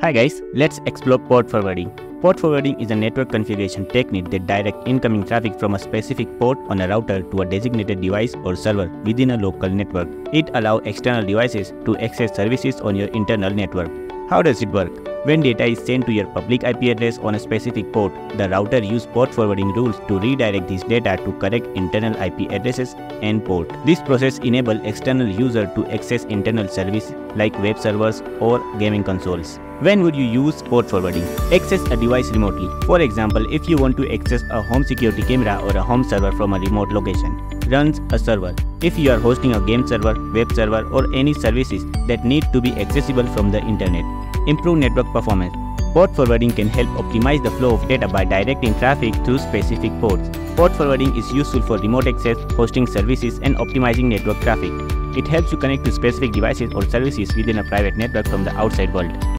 Hi guys, let's explore port forwarding. Port forwarding is a network configuration technique that directs incoming traffic from a specific port on a router to a designated device or server within a local network. It allows external devices to access services on your internal network. How does it work? When data is sent to your public IP address on a specific port, the router uses port forwarding rules to redirect this data to correct internal IP addresses and port. This process enables external users to access internal services like web servers or gaming consoles. When would you use port forwarding? Access a device remotely. For example, if you want to access a home security camera or a home server from a remote location, runs a server. If you are hosting a game server, web server, or any services that need to be accessible from the internet. Improve network performance. Port forwarding can help optimize the flow of data by directing traffic through specific ports. Port forwarding is useful for remote access, hosting services, and optimizing network traffic. It helps you connect to specific devices or services within a private network from the outside world.